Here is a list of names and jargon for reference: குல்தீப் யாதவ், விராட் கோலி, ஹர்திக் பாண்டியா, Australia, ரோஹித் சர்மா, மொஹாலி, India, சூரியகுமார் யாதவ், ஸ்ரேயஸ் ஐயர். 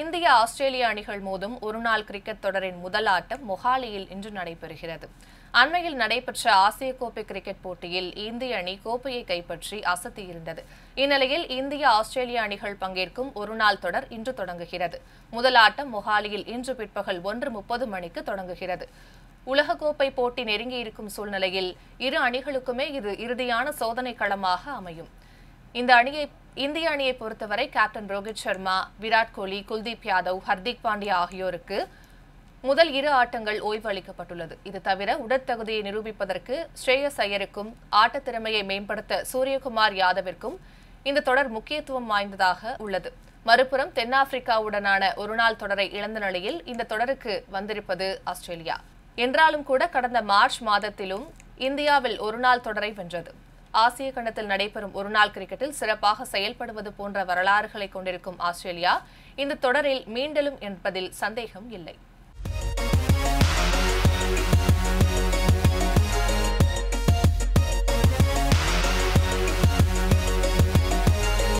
India Australia அணிகள் மோதும் ஒருநாள் கிரிக்கெட் தொடரின் முதல் ஆட்டம் மொஹாலியில் இன்று நடைபெறுகிறது. அண்மையில் நடைபெற்ற ஆசிய கோப்பை கிரிக்கெட் போட்டியில் இந்திய அணி கோப்பையை கைப்பற்றி அசத்தியிருந்தது. இந்நிலையில் இந்தியா ஆஸ்திரேலியா அணிகள் பங்கேற்கும் ஒருநாள் தொடர் இன்று தொடங்குகிறது. முதல் ஆட்டம் மொஹாலியில் இன்று பிற்பகல் 1:30 மணிக்கு தொடங்குகிறது. உலக கோப்பை போட்டி நெருங்கி இருக்கும் சூழ்நிலையில் இரு அணிகளுக்குமே இது இறுதியான சோதனை களமாக அமையும். India அணியை பொறுத்தவரை கேப்டன் ரோஹித் சர்மா, விராட் கோலி, குல்தீப் யாதவ், ஹர்திக் பாண்டியா ஆகியோருக்கு முதல் இரு ஆட்டங்கள் ஓய்வளிக்கப்பட்டுள்ளது. இது தவிர உடற்தகுதியை நிரூபிப்பதற்கு ஸ்ரேயஸ் ஐயருக்கும் ஆட்டத் திறமையை மேம்படுத்த சூரியகுமார் யாதவிற்கும் இந்த தொடர் முக்கியத்துவம் வாய்ந்ததாக உள்ளது. மறுபுறம் தென்னாப்பிரிக்காவுடனான ஒருநாள் தொடரை இழந்த நிலையில் இந்த தொடருக்கு வந்திருப்பது ஆஸ்திரேலியா. என்றாலும் கூட கடந்த மார்ச் மாதத்திலும் இந்தியாவில் ஒருநாள் தொடரை வென்றது. ஆசிய கண்டத்தில் நடைபெறும் ஒருநாள் கிரிக்கெட்டில் சிறப்பாக செயல்படுவது போன்ற வரலாறுகளை கொண்டிருக்கும் ஆஸ்திரேலியா இந்த தொடரில் மீண்டெழும் என்பதில் சந்தேகம் இல்லை.